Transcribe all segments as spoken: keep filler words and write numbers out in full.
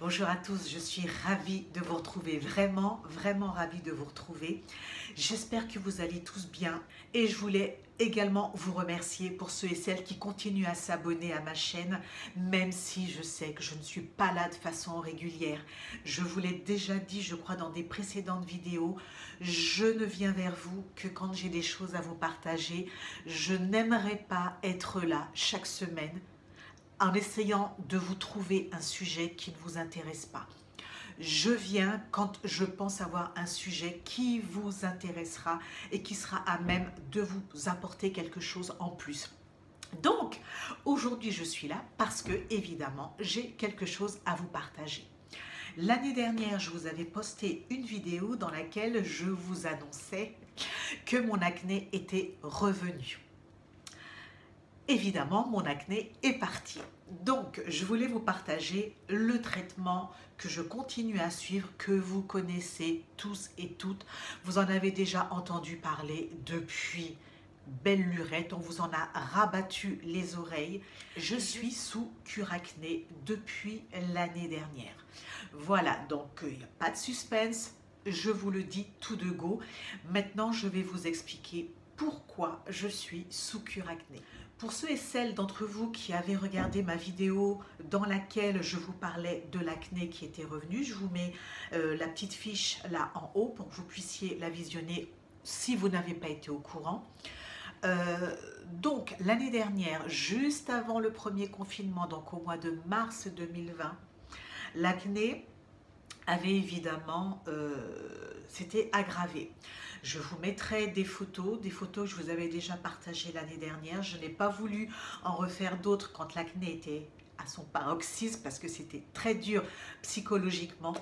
Bonjour à tous, je suis ravie de vous retrouver, vraiment, vraiment ravie de vous retrouver. J'espère que vous allez tous bien et je voulais également vous remercier pour ceux et celles qui continuent à s'abonner à ma chaîne, même si je sais que je ne suis pas là de façon régulière. Je vous l'ai déjà dit, je crois, dans des précédentes vidéos, je ne viens vers vous que quand j'ai des choses à vous partager. Je n'aimerais pas être là chaque semaine en essayant de vous trouver un sujet qui ne vous intéresse pas. Je viens quand je pense avoir un sujet qui vous intéressera et qui sera à même de vous apporter quelque chose en plus. Donc, aujourd'hui, je suis là parce que, évidemment, j'ai quelque chose à vous partager. L'année dernière, je vous avais posté une vidéo dans laquelle je vous annonçais que mon acné était revenu. Évidemment, mon acné est parti. Donc, je voulais vous partager le traitement que je continue à suivre, que vous connaissez tous et toutes. Vous en avez déjà entendu parler depuis belle lurette. On vous en a rabattu les oreilles. Je suis sous Curacné depuis l'année dernière. Voilà, donc il n'y a pas de suspense. Je vous le dis tout de go. Maintenant, je vais vous expliquer pourquoi je suis sous Curacné. Pour ceux et celles d'entre vous qui avez regardé ma vidéo dans laquelle je vous parlais de l'acné qui était revenu, je vous mets euh, la petite fiche là en haut pour que vous puissiez la visionner si vous n'avez pas été au courant. Euh, donc l'année dernière, juste avant le premier confinement, donc au mois de mars deux mille vingt, l'acné avait évidemment, euh, c'était aggravé. Je vous mettrai des photos, des photos que je vous avais déjà partagées l'année dernière. Je n'ai pas voulu en refaire d'autres quand l'acné était à son paroxysme parce que c'était très dur psychologiquement.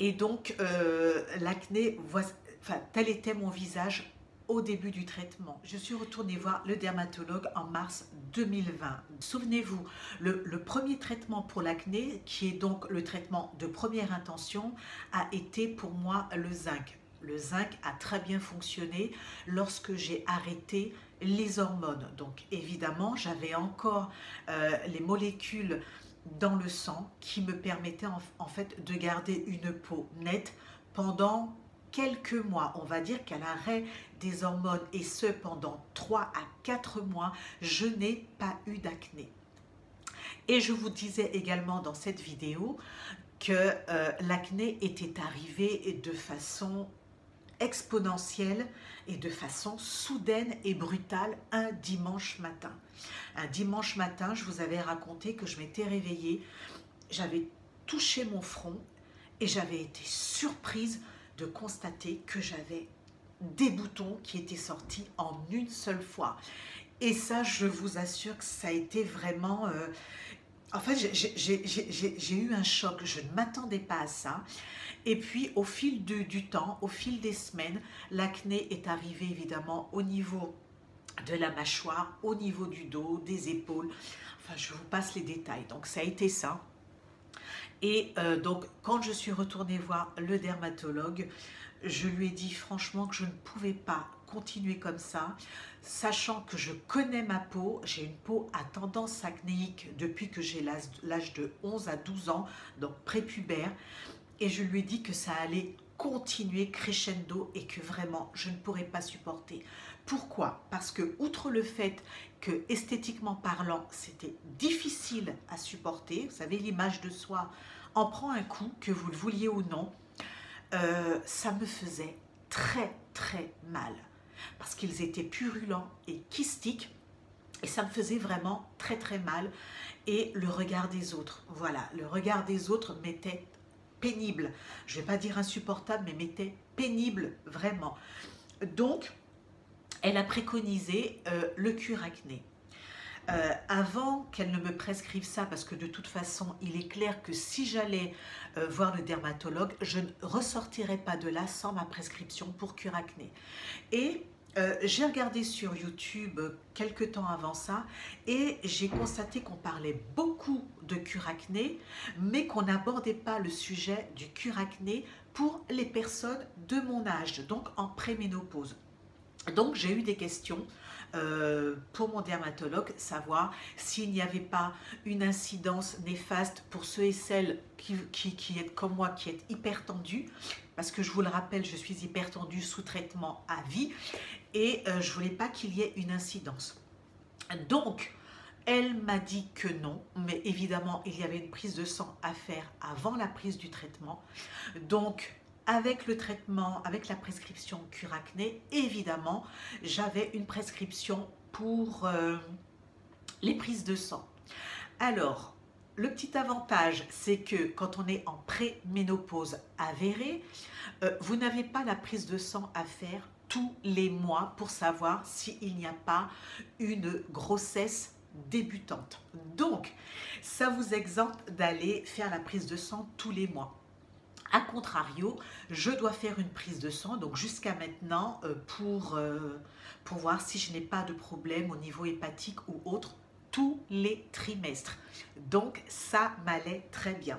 Et donc, euh, l'acné, enfin, tel était mon visage au début du traitement. Je suis retournée voir le dermatologue en mars deux mille vingt. Souvenez-vous, le, le premier traitement pour l'acné, qui est donc le traitement de première intention, a été pour moi le zinc. Le zinc a très bien fonctionné lorsque j'ai arrêté les hormones. Donc évidemment, j'avais encore euh, les molécules dans le sang qui me permettaient en, en fait de garder une peau nette pendant quelques mois. On va dire qu'à l'arrêt des hormones, et ce pendant trois à quatre mois, je n'ai pas eu d'acné. Et je vous disais également dans cette vidéo que euh, l'acné était arrivé de façon exponentielle et de façon soudaine et brutale un dimanche matin. Un dimanche matin, je vous avais raconté que je m'étais réveillée, j'avais touché mon front et j'avais été surprise de constater que j'avais des boutons qui étaient sortis en une seule fois. Et ça, je vous assure que ça a été vraiment... Euh, en fait, j'ai eu un choc, je ne m'attendais pas à ça. Et puis, au fil de, du temps, au fil des semaines, l'acné est arrivé évidemment au niveau de la mâchoire, au niveau du dos, des épaules. Enfin, je vous passe les détails. Donc, ça a été ça. Et euh, donc, quand je suis retournée voir le dermatologue, je lui ai dit franchement que je ne pouvais pas continuer comme ça, sachant que je connais ma peau, j'ai une peau à tendance acnéique depuis que j'ai l'âge de onze à douze ans, donc prépubère, et je lui ai dit que ça allait continuer crescendo et que vraiment je ne pourrais pas supporter. Pourquoi? Parce que outre le fait que esthétiquement parlant c'était difficile à supporter, vous savez, l'image de soi en prend un coup, que vous le vouliez ou non, euh, ça me faisait très très mal parce qu'ils étaient purulents et kystiques. Et ça me faisait vraiment très très mal. Et le regard des autres, voilà, le regard des autres m'était pénible. Je ne vais pas dire insupportable, mais m'était pénible, vraiment. Donc, elle a préconisé euh, le Curacné. Euh, avant qu'elle ne me prescrive ça, parce que de toute façon, il est clair que si j'allais euh, voir le dermatologue, je ne ressortirais pas de là sans ma prescription pour Curacné. Et euh, j'ai regardé sur YouTube euh, quelques temps avant ça, et j'ai constaté qu'on parlait beaucoup de Curacné, mais qu'on n'abordait pas le sujet du Curacné pour les personnes de mon âge, donc en préménopause. Donc j'ai eu des questions euh, pour mon dermatologue, savoir s'il n'y avait pas une incidence néfaste pour ceux et celles qui, qui, qui êtes comme moi, qui êtes hyper tendus, parce que je vous le rappelle, je suis hyper tendue sous traitement à vie, et euh, je ne voulais pas qu'il y ait une incidence. Donc, elle m'a dit que non, mais évidemment, il y avait une prise de sang à faire avant la prise du traitement. Donc, avec le traitement, avec la prescription Curacné, évidemment, j'avais une prescription pour euh, les prises de sang. Alors, le petit avantage, c'est que quand on est en préménopause avérée, euh, vous n'avez pas la prise de sang à faire tous les mois pour savoir s'il n'y a pas une grossesse débutante. Donc, ça vous exempte d'aller faire la prise de sang tous les mois. A contrario, je dois faire une prise de sang, donc jusqu'à maintenant, pour, pour voir si je n'ai pas de problème au niveau hépatique ou autre, tous les trimestres. Donc, ça m'allait très bien.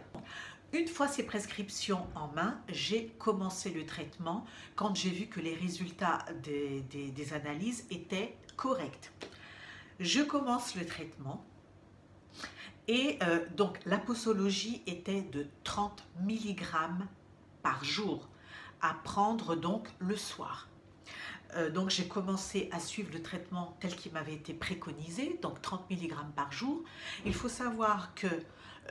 Une fois ces prescriptions en main, j'ai commencé le traitement quand j'ai vu que les résultats des, des, des analyses étaient corrects. Je commence le traitement et euh, donc la posologie était de trente milligrammes par jour à prendre donc le soir. Euh, donc j'ai commencé à suivre le traitement tel qu'il m'avait été préconisé, donc trente milligrammes par jour. Il faut savoir que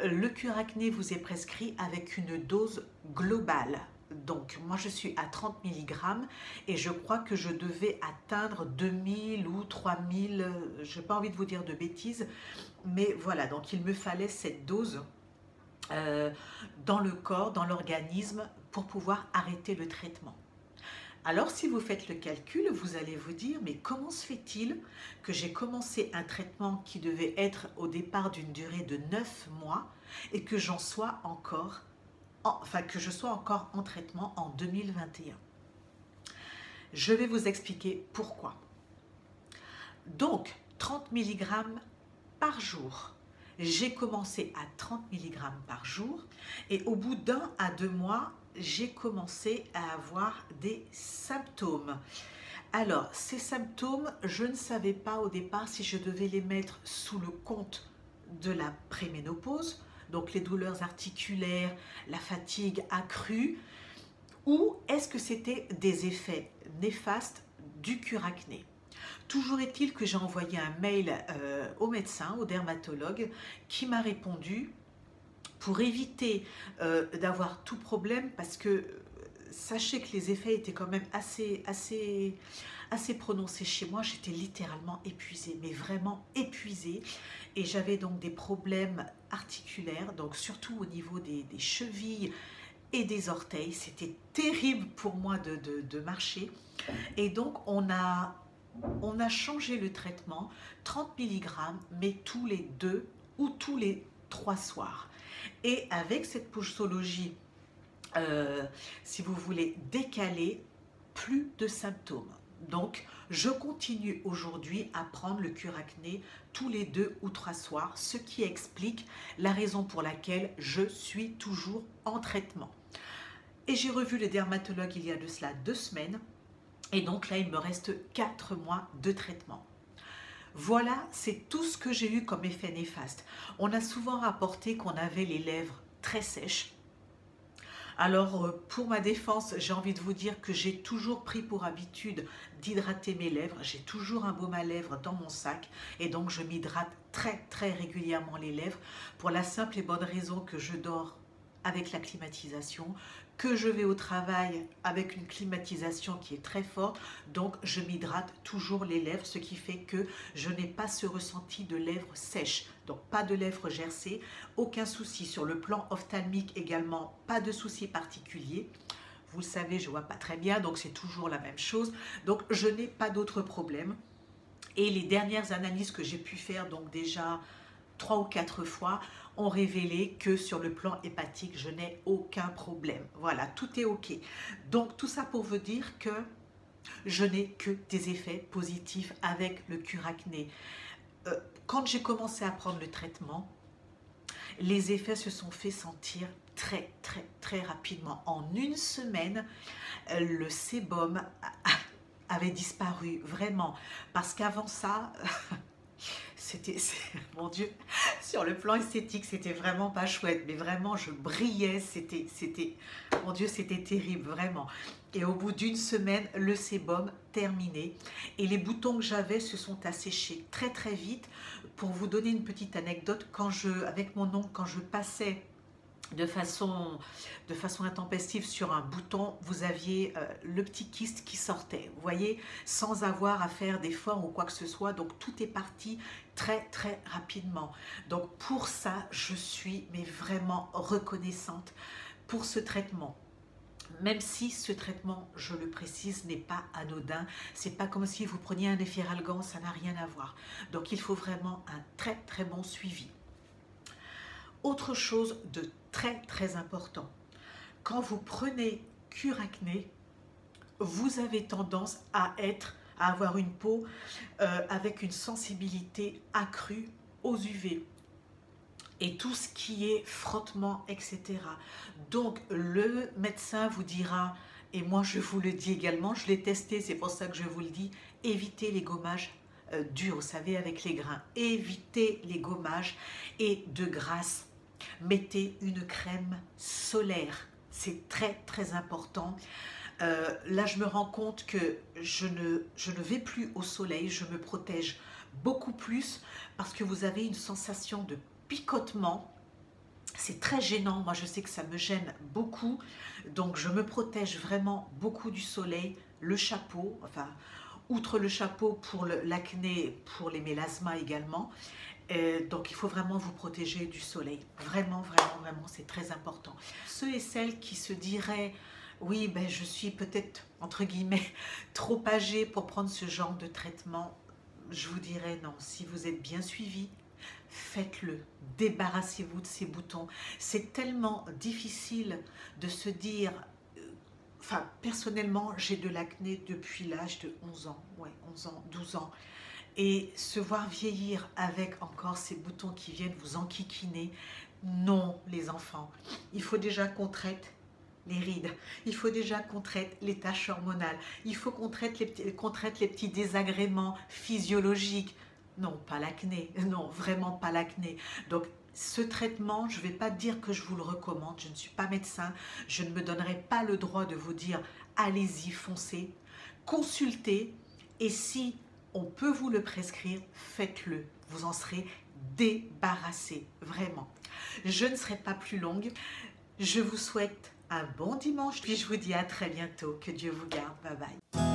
le Curacné vous est prescrit avec une dose globale. Donc, moi, je suis à trente milligrammes et je crois que je devais atteindre deux mille ou trois mille, je n'ai pas envie de vous dire de bêtises, mais voilà, donc il me fallait cette dose euh, dans le corps, dans l'organisme, pour pouvoir arrêter le traitement. Alors, si vous faites le calcul, vous allez vous dire, mais comment se fait-il que j'ai commencé un traitement qui devait être au départ d'une durée de neuf mois et que j'en sois encore Enfin, que je sois encore en traitement en deux mille vingt et un. Je vais vous expliquer pourquoi. Donc, trente milligrammes par jour. J'ai commencé à trente milligrammes par jour et au bout d'un à deux mois, j'ai commencé à avoir des symptômes. Alors, ces symptômes, je ne savais pas au départ si je devais les mettre sous le compte de la préménopause, donc les douleurs articulaires, la fatigue accrue, ou est-ce que c'était des effets néfastes du Curacné? Toujours est-il que j'ai envoyé un mail euh, au médecin, au dermatologue, qui m'a répondu pour éviter euh, d'avoir tout problème, parce que sachez que les effets étaient quand même assez, assez, assez prononcés chez moi. J'étais littéralement épuisée, mais vraiment épuisée. Et j'avais donc des problèmes articulaires, donc surtout au niveau des, des chevilles et des orteils. C'était terrible pour moi de, de, de marcher. Et donc, on a, on a changé le traitement, trente milligrammes, mais tous les deux ou tous les trois soirs. Et avec cette posologie, Euh, si vous voulez décaler, plus de symptômes. Donc, je continue aujourd'hui à prendre le Curacné tous les deux ou trois soirs, ce qui explique la raison pour laquelle je suis toujours en traitement. Et j'ai revu le dermatologue il y a de cela deux semaines, et donc là, il me reste quatre mois de traitement. Voilà, c'est tout ce que j'ai eu comme effet néfaste. On a souvent rapporté qu'on avait les lèvres très sèches. Alors, pour ma défense, j'ai envie de vous dire que j'ai toujours pris pour habitude d'hydrater mes lèvres. J'ai toujours un baume à lèvres dans mon sac et donc je m'hydrate très, très régulièrement les lèvres pour la simple et bonne raison que je dors avec la climatisation, que je vais au travail avec une climatisation qui est très forte. Donc, je m'hydrate toujours les lèvres, ce qui fait que je n'ai pas ce ressenti de lèvres sèches. Donc, pas de lèvres gercées, aucun souci. Sur le plan ophtalmique également, pas de souci particulier. Vous le savez, je vois pas très bien, donc c'est toujours la même chose. Donc, je n'ai pas d'autres problèmes. Et les dernières analyses que j'ai pu faire, donc déjà trois ou quatre fois, ont révélé que sur le plan hépatique, je n'ai aucun problème. Voilà, tout est OK. Donc, tout ça pour vous dire que je n'ai que des effets positifs avec le Curacné. Euh, quand j'ai commencé à prendre le traitement, les effets se sont fait sentir très, très, très rapidement. En une semaine, euh, le sébum a, avait disparu, vraiment. Parce qu'avant ça, c'était, mon Dieu, sur le plan esthétique, c'était vraiment pas chouette. Mais vraiment, je brillais, c'était, c'était, mon Dieu, c'était terrible, vraiment. Et au bout d'une semaine, le sébum terminé. Et les boutons que j'avais se sont asséchés très très vite. Pour vous donner une petite anecdote, quand je, avec mon oncle, quand je passais de façon, de façon intempestive sur un bouton, vous aviez euh, le petit kyste qui sortait, vous voyez, sans avoir à faire d'efforts ou quoi que ce soit. Donc tout est parti très très rapidement. Donc pour ça, je suis mais vraiment reconnaissante pour ce traitement. Même si ce traitement, je le précise, n'est pas anodin, c'est pas comme si vous preniez un efferalgan, ça n'a rien à voir. Donc il faut vraiment un très très bon suivi. Autre chose de très très important, quand vous prenez Curacné, vous avez tendance à être, à avoir une peau euh, avec une sensibilité accrue aux U V. Et tout ce qui est frottement, et cetera. Donc le médecin vous dira, et moi je vous le dis également, je l'ai testé, c'est pour ça que je vous le dis, évitez les gommages euh, durs, vous savez, avec les grains. Évitez les gommages et de grâce, mettez une crème solaire. C'est très très important. Euh, là je me rends compte que je ne, je ne vais plus au soleil, je me protège beaucoup plus parce que vous avez une sensation de picotement, c'est très gênant, moi je sais que ça me gêne beaucoup, donc je me protège vraiment beaucoup du soleil, le chapeau, enfin outre le chapeau pour l'acné, pour les mélasmas également, et donc il faut vraiment vous protéger du soleil, vraiment, vraiment, vraiment, c'est très important. Ceux et celles qui se diraient, oui ben je suis peut-être entre guillemets trop âgée pour prendre ce genre de traitement, je vous dirais non, si vous êtes bien suivi, faites-le, débarrassez-vous de ces boutons. C'est tellement difficile de se dire, euh, enfin personnellement j'ai de l'acné depuis l'âge de onze ans, ouais, onze ans, douze ans, et se voir vieillir avec encore ces boutons qui viennent vous enquiquiner, non les enfants, il faut déjà qu'on traite les rides, il faut déjà qu'on traite les taches hormonales, il faut qu'on traite les petits, qu'on traite les petits désagréments physiologiques. Non, pas l'acné, non, vraiment pas l'acné. Donc, ce traitement, je ne vais pas dire que je vous le recommande, je ne suis pas médecin, je ne me donnerai pas le droit de vous dire « allez-y, foncez », consultez, et si on peut vous le prescrire, faites-le, vous en serez débarrassé, vraiment. Je ne serai pas plus longue, je vous souhaite un bon dimanche, puis je vous dis à très bientôt, que Dieu vous garde, bye bye.